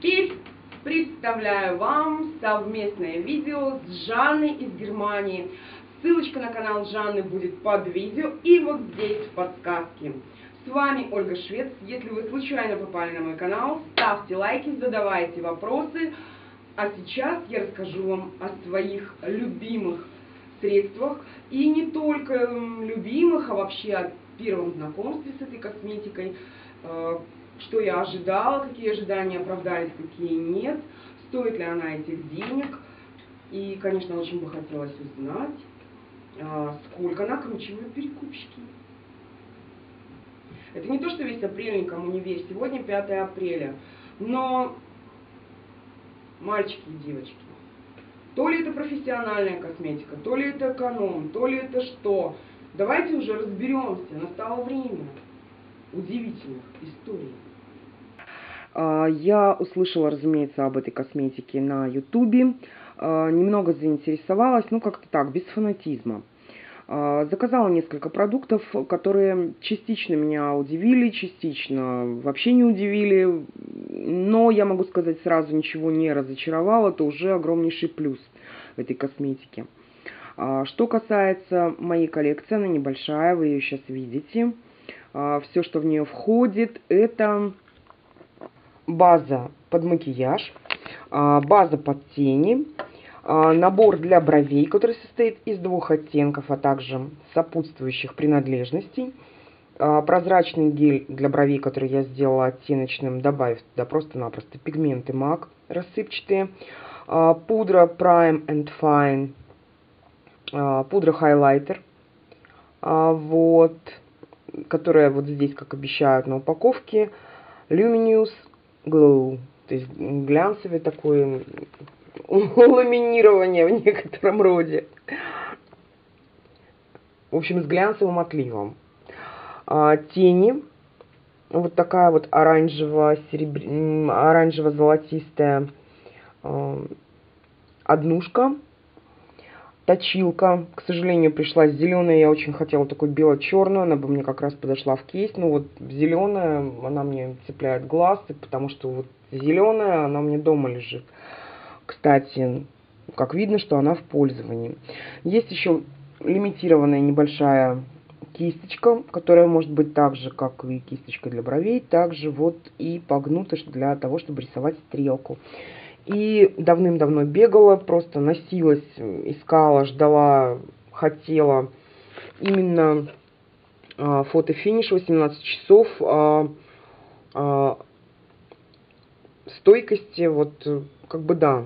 теперь представляю вам совместное видео с Жанной из Германии. Ссылочка на канал Жанны будет под видео и вот здесь в подсказке. С вами Ольга Швец. Если вы случайно попали на мой канал, ставьте лайки, задавайте вопросы. А сейчас я расскажу вам о своих любимых средствах. И не только любимых, а вообще о первом знакомстве с этой косметикой. Что я ожидала, какие ожидания оправдались, какие нет. Стоит ли она этих денег. И, конечно, очень бы хотелось узнать, сколько накручивают перекупщики. Это не то, что весь апрель никому не весь. Сегодня 5 апреля. Но, мальчики и девочки, то ли это профессиональная косметика, то ли это эконом, то ли это что. Давайте уже разберемся. Настало время удивительных историй. Я услышала, разумеется, об этой косметике на Ютубе. Немного заинтересовалась, ну как-то так, без фанатизма. Заказала несколько продуктов, которые частично меня удивили, частично вообще не удивили. Но я могу сказать сразу, ничего не разочаровало. Это уже огромнейший плюс в этой косметике. Что касается моей коллекции, она небольшая, вы ее сейчас видите. Все, что в нее входит, это база под макияж, база под тени, набор для бровей, который состоит из 2 оттенков, а также сопутствующих принадлежностей, прозрачный гель для бровей, который я сделала оттеночным, добавив туда просто-напросто пигменты mac рассыпчатые, пудра Prime and Fine, пудра хайлайтер, вот, которая вот здесь, как обещают на упаковке, Luminous Glow, то есть глянцевый такой, ламинирование в некотором роде. В общем, с глянцевым отливом. Тени. Вот такая вот оранжево-золотистая однушка. Точилка. К сожалению, пришла зеленая. Я очень хотела такую бело-черную. Она бы мне как раз подошла в кейс. Но вот зеленая, она мне цепляет глаз, потому что вот зеленая, она мне дома лежит. Кстати, как видно, что она в пользовании. Есть еще лимитированная небольшая кисточка, которая может быть так же, как и кисточка для бровей, также вот и погнута для того, чтобы рисовать стрелку. И давным-давно бегала, просто носилась, искала, ждала, хотела. Именно фотофиниш 18 часов стойкости, вот как бы да.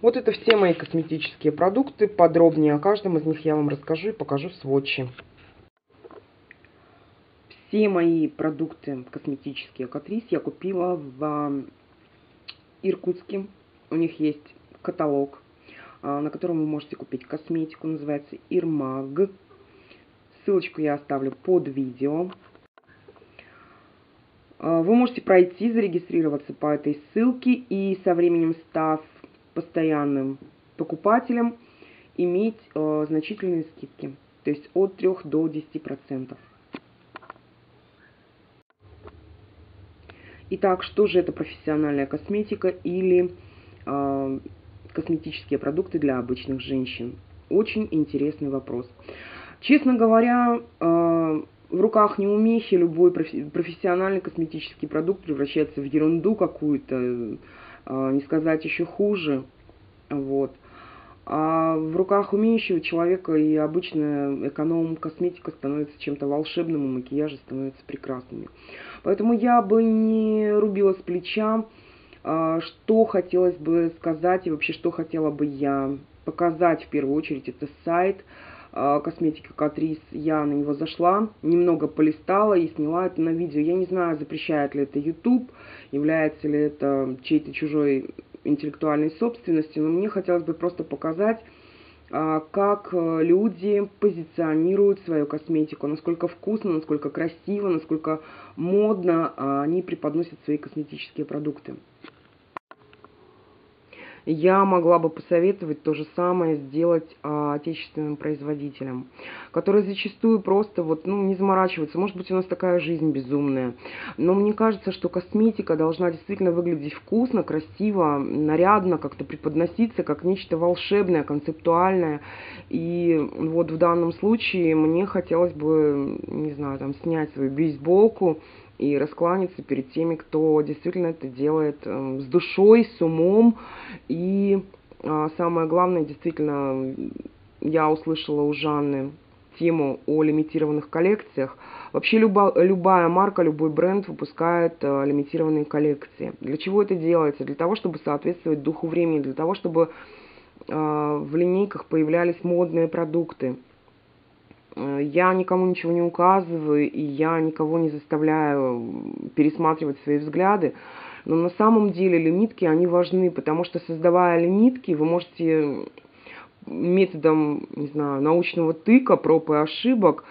Вот это все мои косметические продукты. Подробнее о каждом из них я вам расскажу и покажу в свотче. Все мои продукты косметические Catrice я купила в Иркутске. У них есть каталог, на котором вы можете купить косметику. Называется Ирмаг. Ссылочку я оставлю под видео. Вы можете пройти, зарегистрироваться по этой ссылке и со временем, став постоянным покупателем, иметь значительные скидки. То есть от 3 до 10%. Итак, что же это профессиональная косметика или косметические продукты для обычных женщин? Очень интересный вопрос. Честно говоря, в руках неумехи любой профессиональный косметический продукт превращается в ерунду какую-то, не сказать еще хуже. Вот. А в руках умеющего человека и обычная эконом-косметика становится чем-то волшебным, и макияжи становятся прекрасными. Поэтому я бы не рубила с плеча, что хотелось бы сказать и вообще что хотела бы я показать в первую очередь. Это сайт косметика Catrice, я на него зашла, немного полистала и сняла это на видео. Я не знаю, запрещает ли это YouTube, является ли это чьей-то чужой интеллектуальной собственностью, но мне хотелось бы просто показать, как люди позиционируют свою косметику, насколько вкусно, насколько красиво, насколько модно они преподносят свои косметические продукты. я могла бы посоветовать то же самое сделать отечественным производителям, которые зачастую просто вот, ну, не заморачиваются. Может быть, у нас такая жизнь безумная, но мне кажется, что косметика должна действительно выглядеть вкусно, красиво, нарядно, как-то преподноситься, как нечто волшебное, концептуальное. И вот в данном случае мне хотелось бы, не знаю, там, снять свою бейсболку и раскланяться перед теми, кто действительно это делает с душой, с умом. И самое главное, действительно, я услышала у Жанны тему о лимитированных коллекциях. Вообще любая марка, любой бренд выпускает лимитированные коллекции. Для чего это делается? Для того, чтобы соответствовать духу времени, для того, чтобы в линейках появлялись модные продукты. Я никому ничего не указываю, и я никого не заставляю пересматривать свои взгляды. Но на самом деле лимитки, они важны, потому что, создавая лимитки, вы можете методом, не знаю, научного тыка, проб и ошибок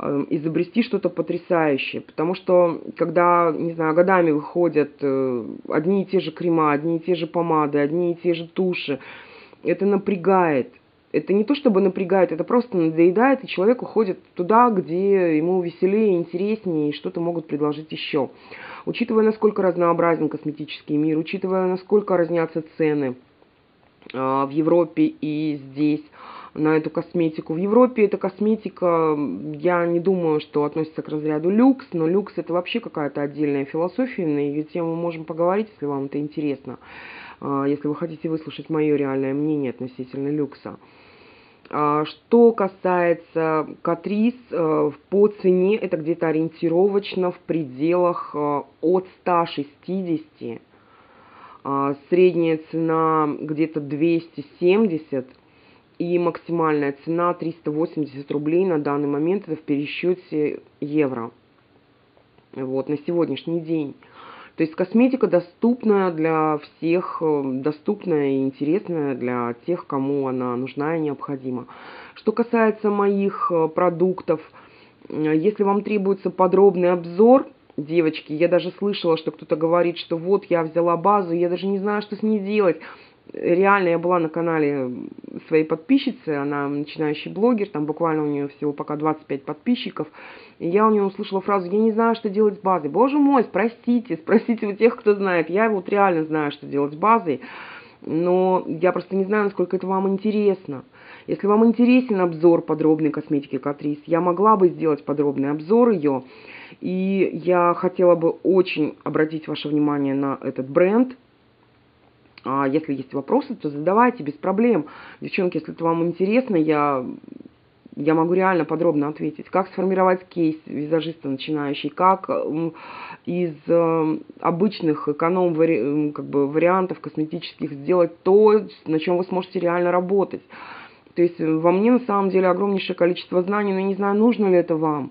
изобрести что-то потрясающее. Потому что, когда, не знаю, годами выходят одни и те же крема, одни и те же помады, одни и те же туши, это напрягает. Это не то чтобы напрягает, это просто надоедает, и человек уходит туда, где ему веселее, интереснее, и что-то могут предложить еще. Учитывая, насколько разнообразен косметический мир, учитывая, насколько разнятся цены в Европе и здесь на эту косметику. В Европе эта косметика, я не думаю, что относится к разряду люкс, но люкс — это вообще какая-то отдельная философия, на ее тему можем поговорить, если вам это интересно, если вы хотите выслушать мое реальное мнение относительно люкса. Что касается Catrice, по цене это где-то ориентировочно в пределах от 160. Средняя цена где-то 270 и максимальная цена 380 рублей на данный момент, это в пересчете евро. Вот, на сегодняшний день. То есть косметика доступна для всех, доступная и интересная для тех, кому она нужна и необходима. Что касается моих продуктов, если вам требуется подробный обзор, девочки, я даже слышала, что кто-то говорит, что вот я взяла базу, я даже не знаю, что с ней делать. Реально, я была на канале своей подписчицы, она начинающий блогер, там буквально у нее всего пока 25 подписчиков. И я у нее услышала фразу: я не знаю, что делать с базой. Боже мой, спросите у тех, кто знает. Я вот реально знаю, что делать с базой, но я просто не знаю, насколько это вам интересно. Если вам интересен обзор подробной косметики Catrice, я могла бы сделать подробный обзор ее. И я хотела бы очень обратить ваше внимание на этот бренд. Если есть вопросы, то задавайте без проблем. Девчонки, если это вам интересно, я могу реально подробно ответить. Как сформировать кейс визажиста начинающий, как из обычных вариантов косметических сделать то, на чем вы сможете реально работать. То есть во мне на самом деле огромнейшее количество знаний, но я не знаю, нужно ли это вам.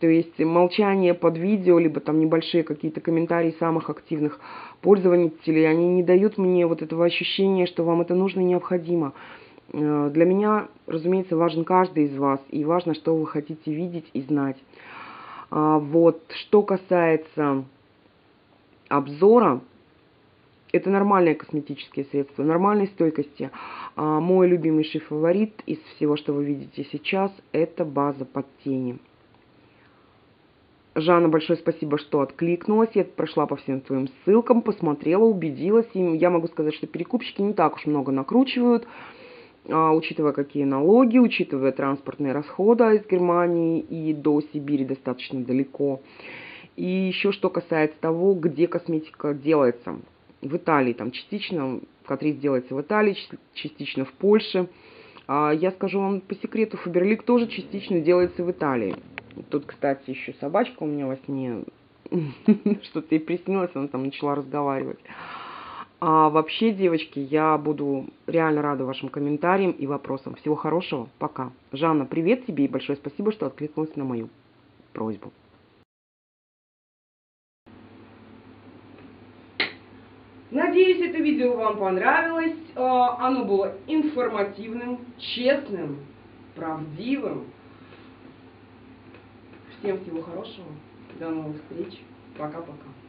То есть молчание под видео, либо там небольшие какие-то комментарии самых активных пользователей, они не дают мне вот этого ощущения, что вам это нужно и необходимо. Для меня, разумеется, важен каждый из вас, и важно, что вы хотите видеть и знать. Вот, что касается обзора, это нормальные косметические средства, нормальной стойкости. Мой любимейший фаворит из всего, что вы видите сейчас, это база под тени. Жанна, большое спасибо, что откликнулась. Я прошла по всем твоим ссылкам, посмотрела, убедилась. И я могу сказать, что перекупщики не так уж много накручивают, учитывая, какие налоги, учитывая транспортные расходы из Германии и до Сибири достаточно далеко. И еще что касается того, где косметика делается. В Италии, там частично Catrice делается в Италии, частично в Польше. Я скажу вам по секрету, Фаберлик тоже частично делается в Италии. Тут, кстати, еще собачка у меня во сне, что-то ей приснилось, она там начала разговаривать. А вообще, девочки, я буду реально рада вашим комментариям и вопросам. Всего хорошего, пока. Жанна, привет тебе и большое спасибо, что откликнулась на мою просьбу. Надеюсь, это видео вам понравилось. Оно было информативным, честным, правдивым. Всем всего хорошего, до новых встреч, пока-пока.